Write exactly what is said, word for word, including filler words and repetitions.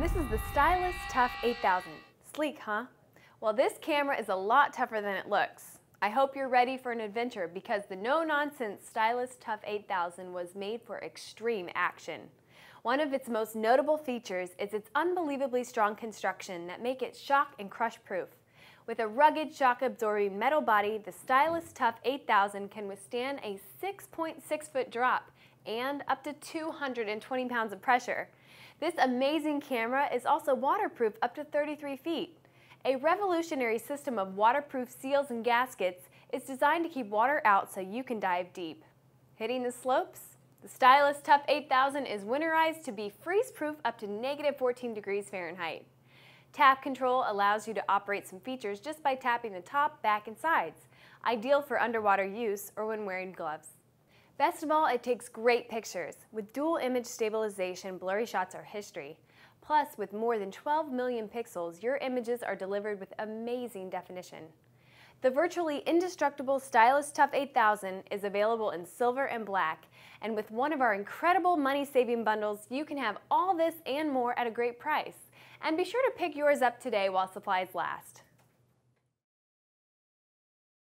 and this is the Stylus Tough eight thousand. Sleek, huh? Well, this camera is a lot tougher than it looks. I hope you're ready for an adventure because the no-nonsense Stylus Tough eight thousand was made for extreme action. One of its most notable features is its unbelievably strong construction that make it shock and crush-proof. With a rugged, shock-absorbing metal body, the Stylus Tough eight thousand can withstand a six point six foot drop and up to two hundred twenty pounds of pressure. This amazing camera is also waterproof up to thirty-three feet. A revolutionary system of waterproof seals and gaskets is designed to keep water out so you can dive deep. Hitting the slopes? The Stylus Tough eight thousand is winterized to be freeze-proof up to negative fourteen degrees Fahrenheit. Tap control allows you to operate some features just by tapping the top, back, and sides, ideal for underwater use or when wearing gloves. Best of all, it takes great pictures. With dual image stabilization, blurry shots are history. Plus, with more than twelve million pixels, your images are delivered with amazing definition. The virtually indestructible Stylus Tough eight thousand is available in silver and black, and with one of our incredible money-saving bundles, you can have all this and more at a great price. And be sure to pick yours up today while supplies last.